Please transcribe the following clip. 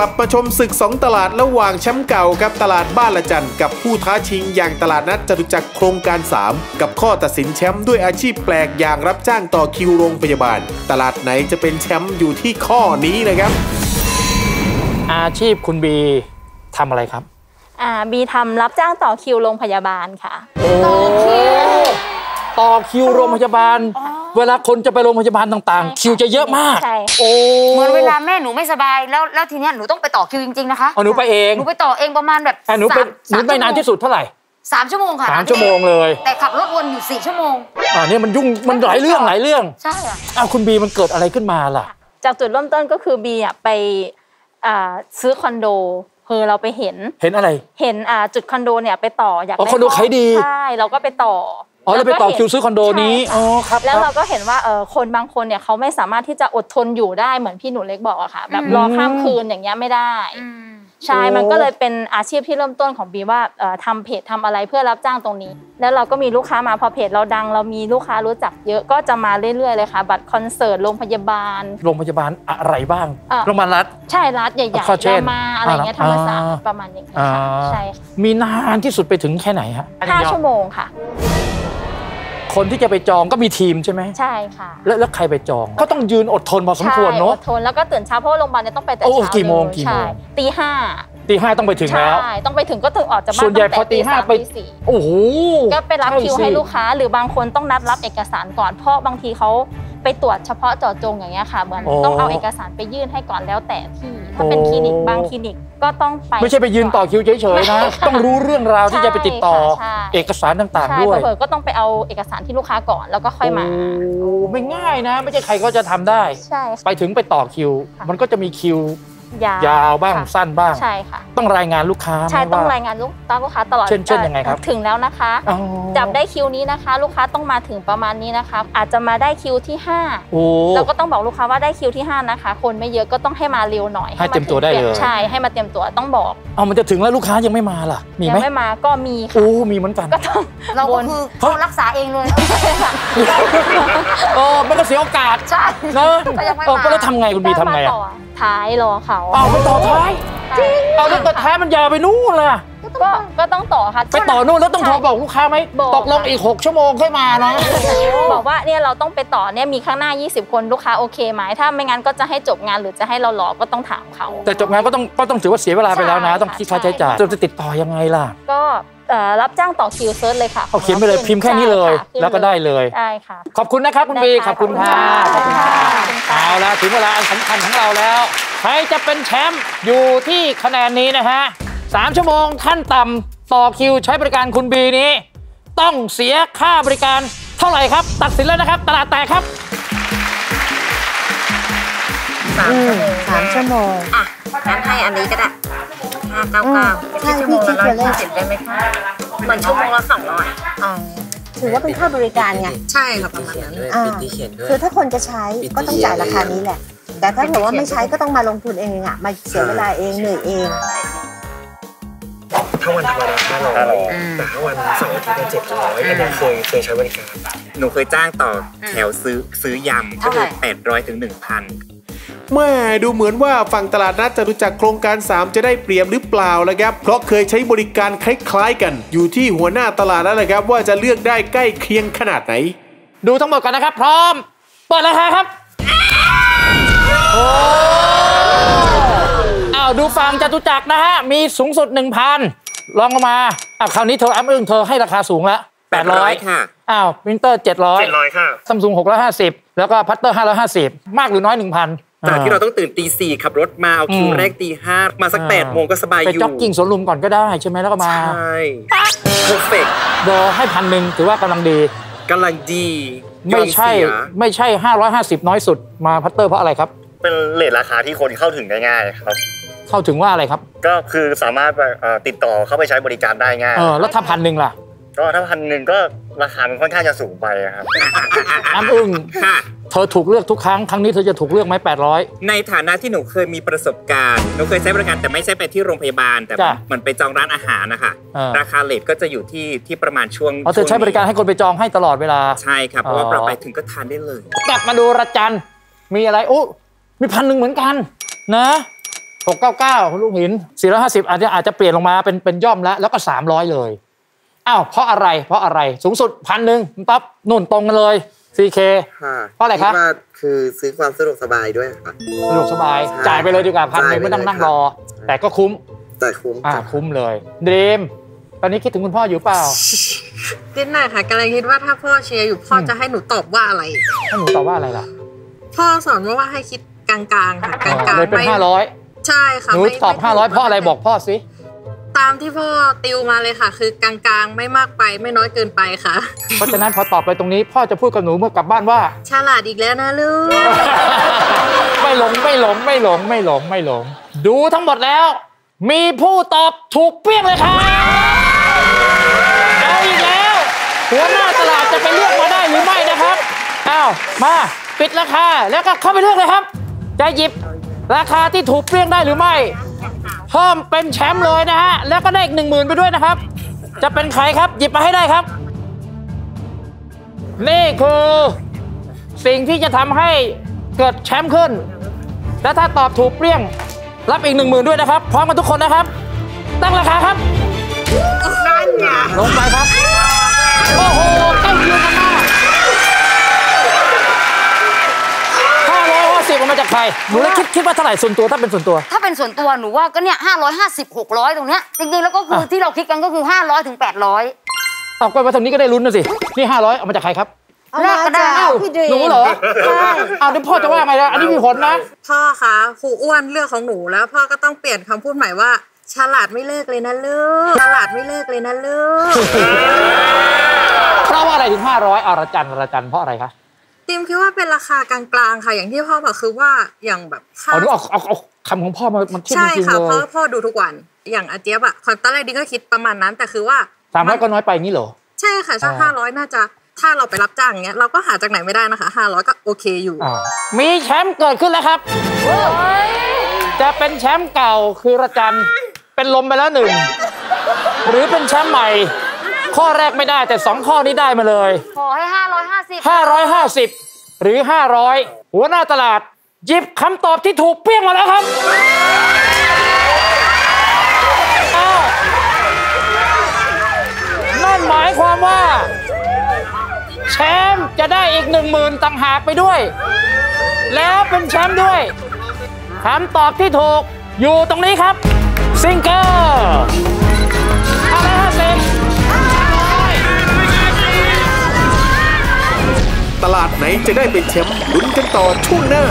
ลับมาชมศึก2ตลาดระหว่างแชมป์เก่ากับตลาดบ้านละจันกับผู้ท้าชิงอย่างตลาดนัดจตุจักรโครงการ 3กับข้อตัดสินแชมป์ด้วยอาชีพแปลกอย่างรับจ้างต่อคิวโรงพยาบาลตลาดไหนจะเป็นแชมป์อยู่ที่ข้อนี้นะครับอาชีพคุณบีทำอะไรครับบีทำรับจ้างต่อคิวโรงพยาบาลค่ะต่อคิวโรงพยาบาลเวลาคนจะไปโรงพยาบาลต่างๆคิวจะเยอะมากโอ้เหมือนเวลาแม่หนูไม่สบายแล้วทีเนี้ยหนูต้องไปต่อคิวจริงๆนะคะหนูไปเองประมาณแบบหนูไปนานที่สุดเท่าไหร่3ชั่วโมงค่ะ3ชั่วโมงเลยแต่ขับรถวนอยู่4ชั่วโมงเนี่ยมันยุ่งมันหลายเรื่องใช่ค่ะคุณบีมันเกิดอะไรขึ้นมาล่ะจากจุดเริ่มต้นก็คือบีไปซื้อคอนโดเราไปเห็นอะไรเห็นจุดคอนโดเนี่ยไปต่ออยากได้คอนโดขายดีใช่เราก็ไปต่อเราไปต่อคิวซื้อคอนโดนี้อ๋อครับแล้วเราก็เห็นว่าคนบางคนเนี่ยเขาไม่สามารถที่จะอดทนอยู่ได้เหมือนพี่หนูเล็กบอกอะค่ะแบบรอข้ามคืนอย่างเงี้ยไม่ได้ใช่มันก็เลยเป็นอาชีพที่เริ่มต้นของบีว่าทำเพจทำอะไรเพื่อรับจ้างตรงนี้แล้วเราก็มีลูกค้ามาพอเพจเราดังเรามีลูกค้ารู้จักเยอะก็จะมาเรื่อยๆเลยค่ะบัตรคอนเสิร์ตโรงพยาบาลอะไรบ้างโรงพยาบาลรัฐใช่รัฐใหญ่ๆรามาอะไรเงี้ยธรรมศาสตร์ประมาณอย่างเงี้ยใช่มีนานที่สุดไปถึงแค่ไหนฮะ5 ชั่วโมงค่ะคนที่จะไปจองก็มีทีมใช่ไหมใช่ค่ะแล้วใครไปจองก็ต้องยืนอดทนพอสมควรเนาะอดทนแล้วก็ตื่นเช้าเพราะโรงพยาบาลเนี่ยต้องไปแต่เช้ากี่โมงใช่ตี 5ตี 5ต้องไปถึงแล้วใช่ต้องไปถึงก็ถึงออกจากบ้านส่วนใหญ่พอตี 5ไปตี 4โอ้โหก็ไปรับคิวให้ลูกค้าหรือบางคนต้องนัดรับเอกสารก่อนเพราะบางทีเขาไปตรวจเฉพาะเจาะจงอย่างเงี้ยค่ะเหมือนต้องเอาเอกสารไปยื่นให้ก่อนแล้วแต่ที่ถ้าเป็นคลินิกบางคลินิกก็ต้องไปไม่ใช่ไปยืนต่อคิวเฉยๆนะต้องรู้เรื่องราวที่จะไปติดต่อเอกสารต่างๆด้วยก็ต้องไปเอาเอกสารที่ลูกค้าก่อนแล้วก็ค่อยมาโอ้ไม่ง่ายนะไม่ใช่ใครก็จะทำได้ใช่ไปถึงไปต่อคิวมันก็จะมีคิวยาวบ้างสั้นบ้างใช่ค่ะต้องรายงานลูกค้าใช่ต้องรายงานลูกค้าตลอดเช่นยังไงครับถึงแล้วนะคะจับได้คิวนี้นะคะลูกค้าต้องมาถึงประมาณนี้นะคะอาจจะมาได้คิวที่5เราก็ต้องบอกลูกค้าว่าได้คิวที่5นะคะคนไม่เยอะก็ต้องให้มาเร็วหน่อยให้เตรียมตัวได้เลยใช่ให้มาเตรียมตัวต้องบอกมันจะถึงแล้วลูกค้ายังไม่มาล่ะมีไหมยังไม่มาก็มีค่ะมีเหมือนกันก็ต้องเราคือเขารักษาเองเลยมันก็เสียโอกาสใช่แล้วทำไงคุณบีทำไงอะท้ายรอเขาไปต่อท้ายจริงแล้วต่อท้ายมันยาวไปนู่นล่ะก็ต้องต่อค่ะไปต่อนู่นแล้วต้องโทรบอกลูกค้าไหมตกลงอีก6 ชั่วโมงค่อยมานะบอกว่าเนี่ยเราต้องไปต่อเนี่ยมีข้างหน้า20คนลูกค้าโอเคไหมถ้าไม่งั้นก็จะให้จบงานหรือจะให้เรารอก็ต้องถามเขาแต่จบงานก็ต้องถือว่าเสียเวลาไปแล้วนะต้องคิดค่าใช้จ่ายจะติดต่อยังไงล่ะก็รับจ้างต่อคิวเซิร์ชเลยค่ะเขียนไปเลยพิมพ์แค่นี้เลยแล้วก็ได้เลยได้ค่ะขอบคุณนะครับคุณบีขอบคุณค่ะเอาละถึงเวลาอันสำคัญของเราแล้วใครจะเป็นแชมป์อยู่ที่คะแนนนี้นะฮะ3 ชั่วโมงขั้นต่ำต่อคิวใช้บริการคุณบีนี้ต้องเสียค่าบริการเท่าไหร่ครับตัดสินแล้วนะครับตลาดแตกครับ3 ชั่วโมงอ่ะงั้นให้อันนี้ก็ได้599ที่ชั่วโมงละ170ได้ไหมคะเหมือนชั่วโมงละ200ถือว่าเป็นค่าบริการไงใช่ค่ะประมาณนั้นคือถ้าคนจะใช้ก็ต้องจ่ายราคานี้แหละแต่ถ้าเกิดว่าไม่ใช้ก็ต้องมาลงทุนเองอ่ะมาเสียเวลาเองเหนื่อยเองถ้าวันธรรมดา500แต่ถ้าวันเสาร์อาทิตย์ก็700อันนี้เคยใช้บริการหนูเคยจ้างต่อแถวซื้อยำก็คือ800 ถึง 1,000แม่ดูเหมือนว่าฝั่งตลาดนัดจตุจักรโครงการ 3จะได้เปรียบหรือเปล่านะครับเพราะเคยใช้บริการคล้ายๆกันอยู่ที่หัวหน้าตลาดแล้วนะครับว่าจะเลือกได้ใกล้เคียงขนาดไหนดูทั้งหมดกันนะครับพร้อมเปิดราคาครับดูฝั่งจตุจักรนะฮะมีสูงสุด 1,000 ลองลงมาคราวนี้เธออัพอึ้งเธอให้ราคาสูงละ800ค่ะมินเตอร์700ค่ะซัมซุง650แล้วก็พัตเตอร์550มากหรือน้อย 1,000แต่ที่เราต้องตื่นตี 4ขับรถมาเอาคิวแรกตี 5มาสัก8 โมงก็สบายอยู่ไปจ็อกกิ้งสวนลุมก่อนก็ได้ใช่ไหมแล้วก็มาใช่เพอร์เฟกต์รอให้1,000ถือว่ากำลังดีไม่ใช่550น้อยสุดมาพัตเตอร์เพราะอะไรครับเป็นเรทราคาที่คนเข้าถึงได้ง่ายครับเข้าถึงว่าอะไรครับก็คือสามารถติดต่อเข้าไปใช้บริการได้ง่ายแล้วถ้า1,000ล่ะก็ถ้า1,000ก็ราคามันค่อนข้างจะสูงไปครับน้ำอึ้งเธอถูกเลือกทุกครั้งนี้เธอจะถูกเลือกไหม800ในฐานะที่หนูเคยมีประสบการณ์หนูเคยใช้บริการแต่ไม่ใช่ไปที่โรงพยาบาลแต่มันไปจองร้านอาหารนะคะราคาเลทก็จะอยู่ที่ประมาณช่วงเธอใช้บริการให้คนไปจองให้ตลอดเวลาใช่ครับเพราะว่าเราไปถึงก็ทานได้เลยกลับมาดูระจันมีอะไรมี1,000เหมือนกันนะ 699คุณลุงหิน450อาจจะเปลี่ยนลงมาเป็นย่อมแล้วแล้วก็300เลยอ้าวเพราะอะไรสูงสุด1,000ปั๊บนุ่นตรงกันเลย 4K เพราะอะไรครับคือซื้อความสะดวกสบายด้วยค่ะสะดวกสบายจ่ายไปเลยดีกว่า1,000ไม่ต้องนั่งรอแต่ก็คุ้มคุ้มเลยดีมตอนนี้คิดถึงคุณพ่ออยู่เปล่านิดหน่อยค่ะกำลังคิดว่าถ้าพ่อเชียร์อยู่พ่อจะให้หนูตอบว่าอะไรให้หนูตอบว่าอะไรล่ะพ่อสอนว่าให้คิดกลางๆค่ะกลางๆเลยเป็น500ใช่ค่ะหนูตอบ500พ่ออะไรบอกพ่อสิตามที่พ่อติวมาเลยค่ะคือกลางๆไม่มากไปไม่น้อยเกินไปค่ะเพราะฉะนั้นพอตอบไปตรงนี้พ่อจะพูดกับหนูเมื่อกลับบ้านว่าฉลาดอีกแล้วนะลูกไม่หลงดูทั้งหมดแล้วมีผู้ตอบถูกเปี้ยงเลยค่ะเอาอีกแล้วหัวหน้าตลาดจะไปเลือกมาได้หรือไม่นะครับอ้าวมาปิดราคาแล้วก็เข้าไปเลือกเลยครับจะหยิบราคาที่ถูกเปี้ยงได้หรือไม่เพิ่มเป็นแชมป์เลยนะฮะแล้วก็ได้อีก 10,000 ไปด้วยนะครับจะเป็นใครครับหยิบมาให้ได้ครับนี่คือสิ่งที่จะทำให้เกิดแชมป์ขึ้นและถ้าตอบถูกเปี้ยงรับอีก 10,000 ด้วยนะครับพร้อมกันทุกคนนะครับตั้งราคาครับนั่นไงลงไปครับโอ้โหใกล้เคียงกันมาก550มันมาจากใครหนูเลยคิดว่าเท่าไหร่ส่วนตัวถ้าเป็นส่วนตัวหนูว่าก็เนี่ย550 600ตรงเนี้ยจริงๆแล้วก็คือที่เราคิดกันก็คือ500 ถึง 800ตอบไปว่าตรงนี้ก็ได้ลุ้นนะสินี่500เอามาจากใครครับแรกก็ได้หนูเหรออ้าวพ่อจะว่าไงนะอันนี้มีผลนะพ่อคะครูอ้วนเลือกของหนูแล้วพ่อก็ต้องเปลี่ยนคำพูดใหม่ว่าฉลาดไม่เลิกเลยนะลูกเพราะว่าอะไรถึง500อรจันอรจันเพราะอะไรคะติมคิดว่าเป็นราคากลางๆค่ะอย่างที่พ่อบอกคือว่าอย่างแบบอ๋อหนูเอาคำของพ่อมันใช่ค่ะพ่อดูทุกวันอย่างอาเจี๊ยบอะตอนแรกดิก็คิดประมาณนั้นแต่คือว่า300ก็น้อยไปงี้เหรอใช่ค่ะ500น่าจะถ้าเราไปรับจ้างเงี้ยเราก็หาจากไหนไม่ได้นะคะ500ก็โอเคอยู่มีแชมป์เกิดขึ้นแล้วครับจะเป็นแชมป์เก่าคือระจันเป็นลมไปแล้วหนึ่งหรือเป็นแชมป์ใหม่ข้อแรกไม่ได้แต่2ข้อนี้ได้มาเลยขอให้550หรือ500หัวหน้าตลาดหยิบคำตอบที่ถูกเปี้ยงมาแล้วครับนั่นหมายความว่าแชมป์จะได้อีก 10,000 ต่างหากไปด้วยแล้วเป็นแชมป์ด้วยคำตอบที่ถูกอยู่ตรงนี้ครับซิงเกอร์550ตลาดไหนจะได้เป็นแชมป์ลุ้นกันต่อช่วงหน้า